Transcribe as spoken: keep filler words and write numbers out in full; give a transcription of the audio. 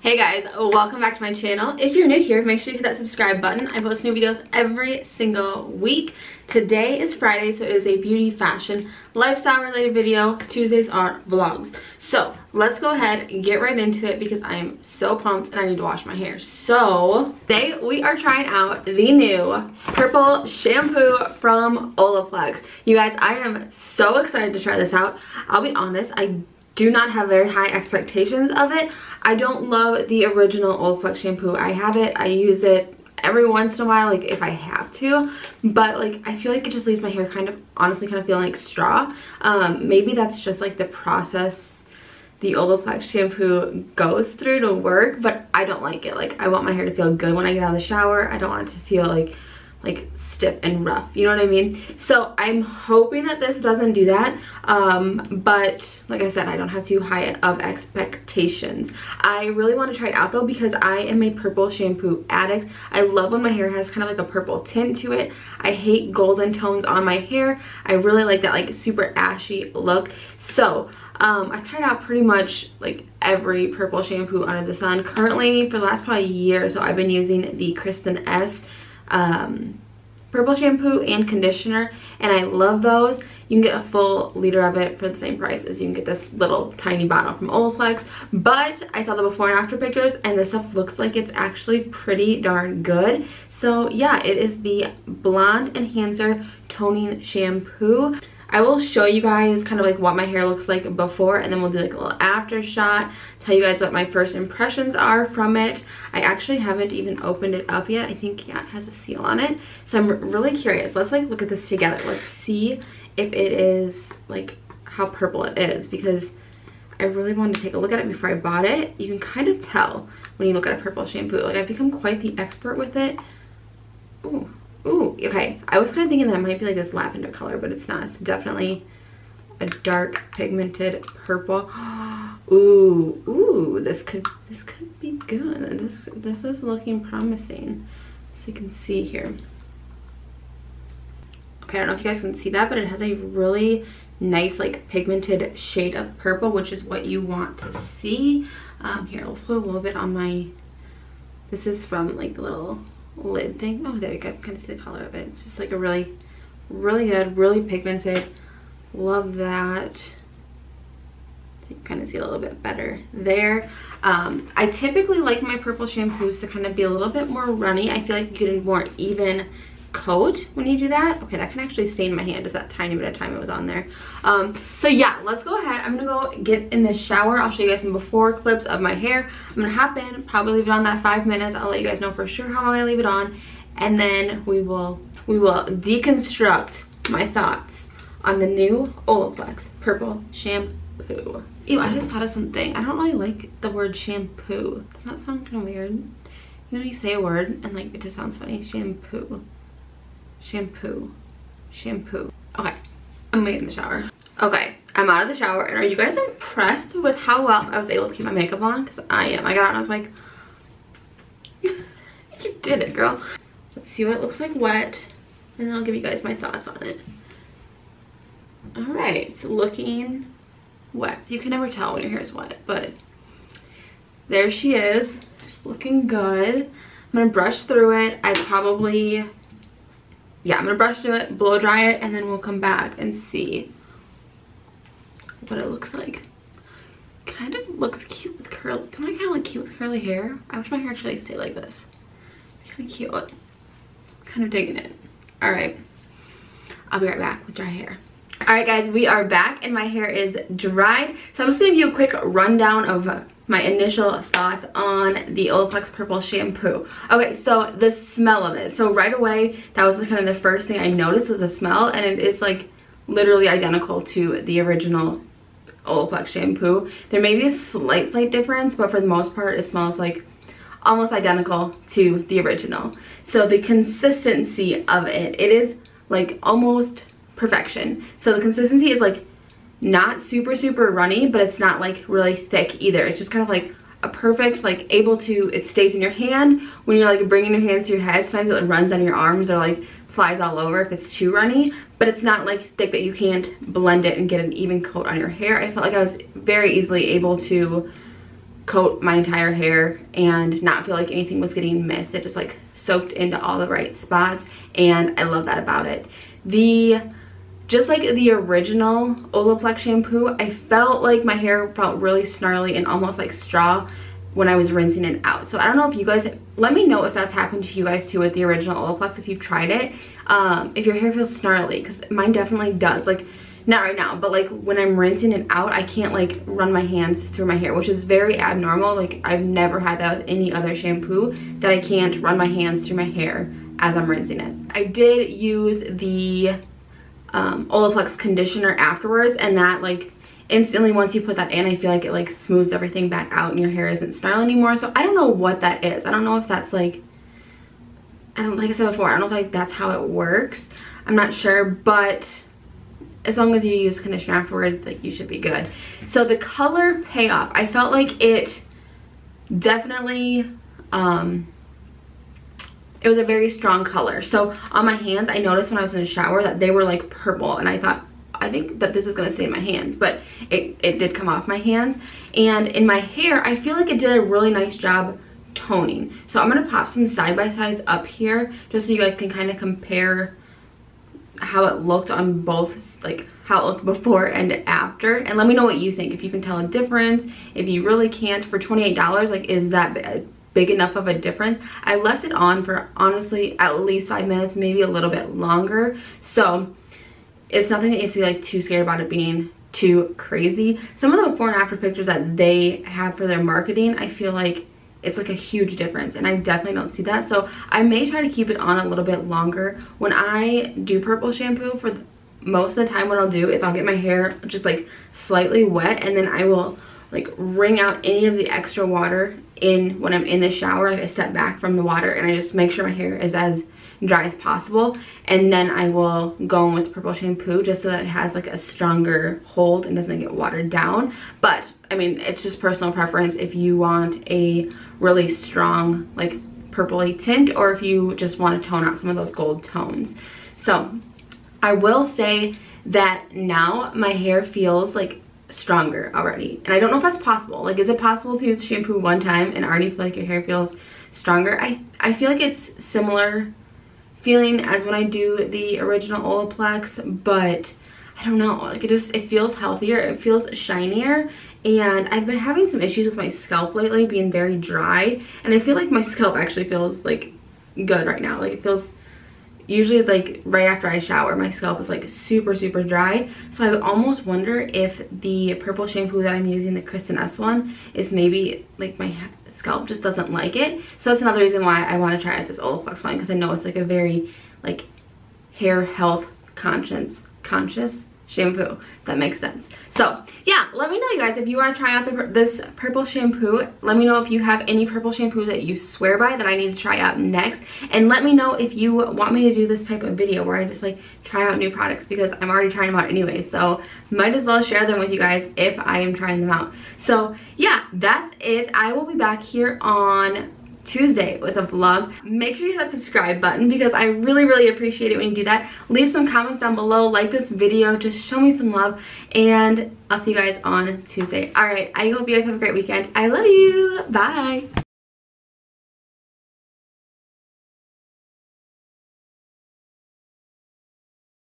Hey guys, welcome back to my channel. If you're new here, make sure you hit that subscribe button. I post new videos every single week. Today is Friday, so it is a beauty, fashion, lifestyle related video. Tuesdays are vlogs. So let's go ahead and get right into it because I am so pumped and I need to wash my hair. So today we are trying out the new purple shampoo from Olaplex. You guys, I am so excited to try this out. I'll be honest, I do not have very high expectations of it. I don't love the original Olaplex shampoo. I have it, I use it every once in a while, like if I have to, but like I feel like it just leaves my hair kind of, honestly, kind of feeling like straw. Um, maybe that's just like the process the Olaplex shampoo goes through to work, but I don't like it. Like I want my hair to feel good when I get out of the shower. I don't want it to feel like like stiff and rough, you know what I mean? So I'm hoping that this doesn't do that, um, but like I said, I don't have too high of expectations. I really want to try it out though because I am a purple shampoo addict. I love when my hair has kind of like a purple tint to it. I hate golden tones on my hair. I really like that like super ashy look. So um, I've tried out pretty much like every purple shampoo under the sun. Currently, for the last probably year or so, I've been using the Kristen S um purple shampoo and conditioner, and I love those. You can get a full liter of it for the same price as you can get this little tiny bottle from Olaplex, but I saw the before and after pictures and this stuff looks like it's actually pretty darn good. So yeah, it is the Blonde Enhancer Toning Shampoo. I will show you guys kind of like what my hair looks like before, and then we'll do like a little after shot, tell you guys what my first impressions are from it. I actually haven't even opened it up yet. I think, yeah, it has a seal on it. So I'm really curious. Let's like look at this together. Let's see if it is like how purple it is, because I really wanted to take a look at it before I bought it. You can kind of tell when you look at a purple shampoo. Like I've become quite the expert with it. Ooh. Ooh, okay. I was kind of thinking that it might be like this lavender color, but it's not. It's definitely a dark pigmented purple. Ooh, ooh, this could this could be good. This this is looking promising. So you can see here. Okay, I don't know if you guys can see that, but it has a really nice like pigmented shade of purple, which is what you want to see. Um, here, I'll put a little bit on my. This is from like the little lid thing. Oh, there you guys can kind of see the color of it. It's just like a really, really good, really pigmented. Love that. So you can kind of see a little bit better there. Um, I typically like my purple shampoos to kind of be a little bit more runny. I feel like you get a more even coat when you do that. Okay, that can actually stain my hand just that tiny bit of time it was on there. Um, so yeah, let's go ahead. I'm gonna go get in the shower. I'll show you guys some before clips of my hair. I'm gonna hop in, probably leave it on that five minutes. I'll let you guys know for sure how long I leave it on, and then we will we will deconstruct my thoughts on the new Olaplex purple shampoo. Ew, I just thought of something. I don't really like the word shampoo. Doesn't that sound kind of weird? You know, you say a word and like it just sounds funny. Shampoo. Shampoo. Shampoo. Okay, I'm gonna get in the shower. Okay, I'm out of the shower, and are you guys impressed with how well I was able to keep my makeup on? Because I am. I got out and I was like, you did it, girl. Let's see what it looks like wet, and then I'll give you guys my thoughts on it. Alright, it's looking wet. You can never tell when your hair is wet, but there she is. She's looking good. I'm gonna brush through it. I probably... yeah, I'm gonna brush through it, blow dry it, and then we'll come back and see what it looks like. Kind of looks cute with curly. Don't I kind of look cute with curly hair? I wish my hair actually stayed like this. Kind of cute. Kind of digging it. All right, I'll be right back with dry hair. All right, guys, we are back, and my hair is dried. So I'm just gonna give you a quick rundown of my initial thoughts on the Olaplex purple shampoo. Okay, so the smell of it. So right away, that was kind of the first thing I noticed was the smell, and it is like literally identical to the original Olaplex shampoo. There may be a slight, slight difference, but for the most part, it smells like almost identical to the original. So the consistency of it, it is like almost perfection. So the consistency is like not super super runny, but it's not like really thick either. It's just kind of like a perfect like able to, it stays in your hand when you're like bringing your hands to your head. Sometimes it runs on your arms or like flies all over if it's too runny, but it's not like thick that you can't blend it and get an even coat on your hair. I felt like I was very easily able to coat my entire hair and not feel like anything was getting missed. It just like soaked into all the right spots, and I love that about it. The Just like the original Olaplex shampoo, I felt like my hair felt really snarly and almost like straw when I was rinsing it out. So I don't know if you guys, let me know if that's happened to you guys too with the original Olaplex, if you've tried it. Um, if your hair feels snarly, because mine definitely does. Like, not right now, but like when I'm rinsing it out, I can't like run my hands through my hair, which is very abnormal. Like, I've never had that with any other shampoo, that I can't run my hands through my hair as I'm rinsing it. I did use the um Olaplex conditioner afterwards, and that like instantly, once you put that in, I feel like it like smooths everything back out and your hair isn't snarly anymore. So I don't know what that is. I don't know if that's like, I don't, like I said before, I don't know if like that's how it works. I'm not sure, but as long as you use conditioner afterwards, like, you should be good. So the color payoff, I felt like it definitely um it was a very strong color. So on my hands, I noticed when I was in the shower that they were like purple, and I thought, I think that this is gonna stay in my hands, but it, it did come off my hands. And in my hair, I feel like it did a really nice job toning. So I'm gonna pop some side-by-sides up here just so you guys can kind of compare how it looked on both, like how it looked before and after, and let me know what you think, if you can tell a difference, if you really can't. For twenty-eight dollars, like, is that bad? Big enough of a difference? I left it on for honestly at least five minutes, maybe a little bit longer, so it's nothing that you have to be like too scared about it being too crazy. Some of the before and after pictures that they have for their marketing, I feel like it's like a huge difference, and I definitely don't see that, so I may try to keep it on a little bit longer. When I do purple shampoo, for the, most of the time what I'll do is I'll get my hair just like slightly wet, and then I will like wring out any of the extra water in when I'm in the shower. Like, I step back from the water and I just make sure my hair is as dry as possible, and then I will go in with purple shampoo just so that it has like a stronger hold and doesn't get watered down. But I mean, it's just personal preference if you want a really strong like purpley tint, or if you just want to tone out some of those gold tones. So I will say that now my hair feels like stronger already, and I don't know if that's possible. Like, is it possible to use shampoo one time and already feel like your hair feels stronger? I I feel like it's similar feeling as when I do the original Olaplex, but I don't know, like, it just, it feels healthier, it feels shinier. And I've been having some issues with my scalp lately being very dry, and I feel like my scalp actually feels like good right now. Like, it feels, usually like right after I shower my scalp is like super super dry, so I almost wonder if the purple shampoo that I'm using, the Kristen S one, is maybe like my scalp just doesn't like it. So that's another reason why I want to try out this Olaplex one, because I know it's like a very like hair health conscious conscious shampoo, if that makes sense. So yeah, let me know, you guys, if you want to try out the, this purple shampoo. Let me know if you have any purple shampoo that you swear by that I need to try out next, and let me know if you want me to do this type of video where I just like try out new products, because I'm already trying them out anyway, so might as well share them with you guys if I am trying them out. So yeah, that's it. I will be back here on Tuesday with a vlog. Make sure you hit that subscribe button, because I really really appreciate it when you do that. Leave some comments down below, like this video, just show me some love, and I'll see you guys on Tuesday. All right, I hope you guys have a great weekend. I love you. Bye.